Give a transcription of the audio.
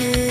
you.